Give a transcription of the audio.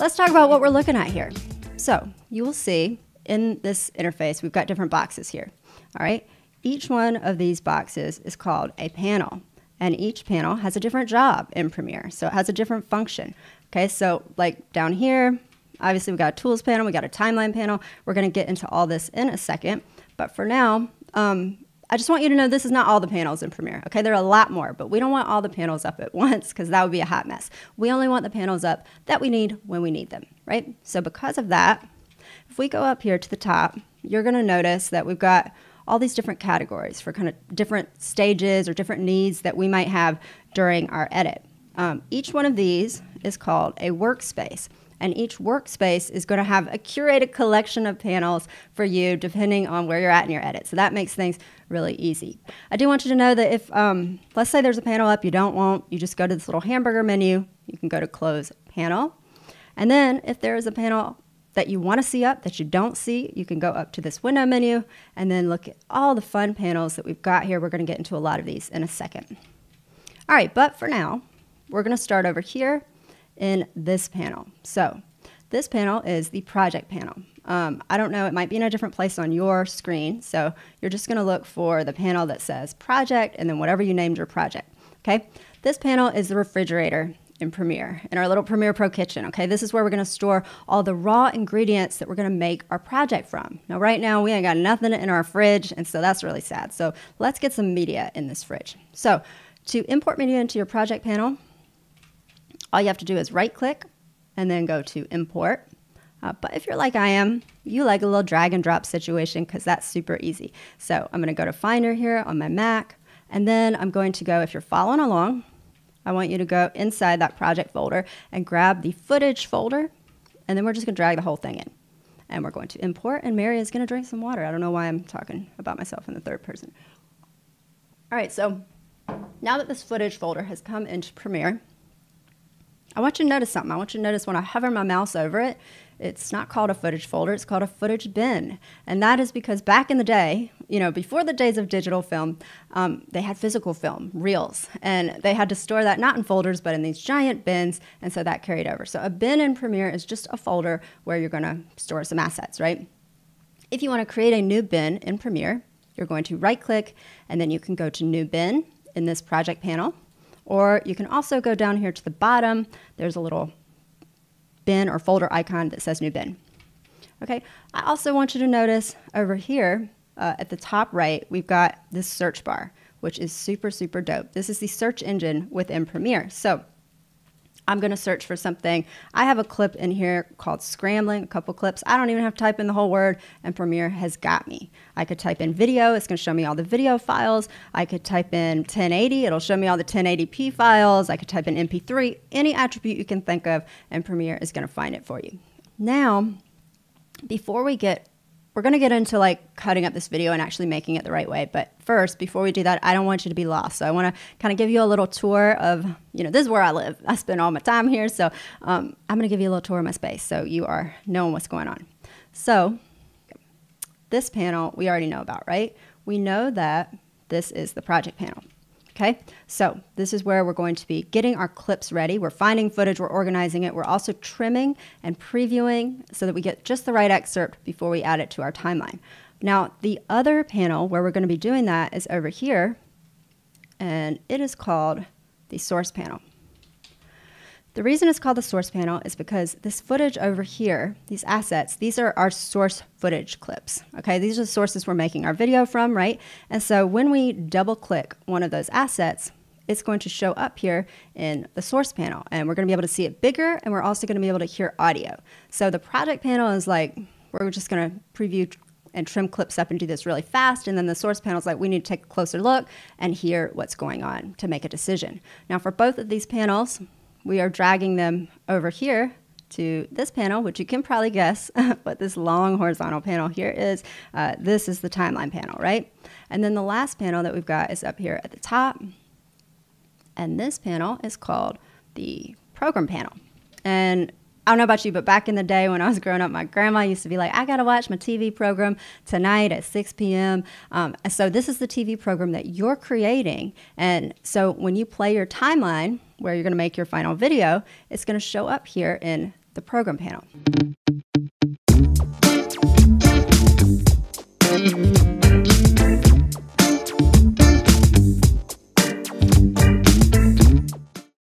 Let's talk about what we're looking at here. So you will see in this interface, we've got different boxes here. All right. Each one of these boxes is called a panel, and each panel has a different job in Premiere. So it has a different function. Okay. So like down here, obviously we've got a tools panel, we got a timeline panel. We're going to get into all this in a second, but for now, I just want you to know this is not all the panels in Premiere, okay? There are a lot more, but we don't want all the panels up at once because that would be a hot mess. We only want the panels up that we need when we need them, right? So because of that, if we go up here to the top, you're gonna notice that we've got all these different categories for kind of different stages or different needs that we might have during our edit. Each one of these is called a workspace. And each workspace is going to have a curated collection of panels for you depending on where you're at in your edit. So that makes things really easy. I do want you to know that if, let's say there's a panel up you don't want, you just go to this little hamburger menu, you can go to close panel. And then if there is a panel that you want to see up that you don't see, you can go up to this window menu and then look at all the fun panels that we've got here. We're going to get into a lot of these in a second. All right, but for now, we're going to start over here in this panel. So this panel is the project panel. I don't know, it might be in a different place on your screen. So you're just gonna look for the panel that says project and then whatever you named your project, okay? This panel is the refrigerator in Premiere, in our little Premiere Pro kitchen, okay? This is where we're gonna store all the raw ingredients that we're gonna make our project from. Now, right now we ain't got nothing in our fridge, and so that's really sad. So let's get some media in this fridge. So to import media into your project panel, all you have to do is right click and then go to import. But if you're like I am, you like a little drag and drop situation because that's super easy. So I'm going to go to Finder here on my Mac, and then I'm going to go, if you're following along, I want you to go inside that project folder and grab the footage folder, and then we're just going to drag the whole thing in. And we're going to import, and Mary is going to drink some water. I don't know why I'm talking about myself in the third person. All right, so now that this footage folder has come into Premiere, I want you to notice something. I want you to notice when I hover my mouse over it, it's not called a footage folder, it's called a footage bin. And that is because back in the day, you know, before the days of digital film, they had physical film, reels, and they had to store that not in folders, but in these giant bins, and so that carried over. So a bin in Premiere is just a folder where you're gonna store some assets, right? If you wanna create a new bin in Premiere, you're going to right-click, and then you can go to New Bin in this project panel. Or you can also go down here to the bottom. There's a little bin or folder icon that says New Bin. Okay, I also want you to notice over here at the top right, we've got this search bar, which is super, super dope. This is the search engine within Premiere. So I'm gonna search for something. I have a clip in here called Scrambling, a couple clips. I don't even have to type in the whole word, and Premiere has got me. I could type in video, it's gonna show me all the video files. I could type in 1080, it'll show me all the 1080p files. I could type in MP3, any attribute you can think of, and Premiere is gonna find it for you. Now, before we get, we're gonna get into like cutting up this video and actually making it the right way, but first, before we do that, I don't want you to be lost. So I want to kind of give you a little tour of, you know, this is where I live. I spend all my time here. So I'm going to give you a little tour of my space so you are knowing what's going on. So this panel we already know about, right? We know that this is the project panel. Okay, so this is where we're going to be getting our clips ready. We're finding footage, we're organizing it. We're also trimming and previewing so that we get just the right excerpt before we add it to our timeline. Now, the other panel where we're going to be doing that is over here, and it is called the source panel. The reason it's called the source panel is because this footage over here, these assets, these are our source footage clips, okay? These are the sources we're making our video from, right? And so when we double click one of those assets, it's going to show up here in the source panel, and we're gonna be able to see it bigger, and we're also gonna be able to hear audio. So the project panel is like, we're just gonna preview and trim clips up and do this really fast. And then the source panel's like, we need to take a closer look and hear what's going on to make a decision. Now for both of these panels, we are dragging them over here to this panel, which you can probably guess what this long horizontal panel here is. This is the timeline panel, right? And then the last panel that we've got is up here at the top. And this panel is called the program panel. And I don't know about you, but back in the day when I was growing up, my grandma used to be like, I got to watch my TV program tonight at 6 p.m. So this is the TV program that you're creating. And so when you play your timeline where you're going to make your final video, it's going to show up here in the program panel.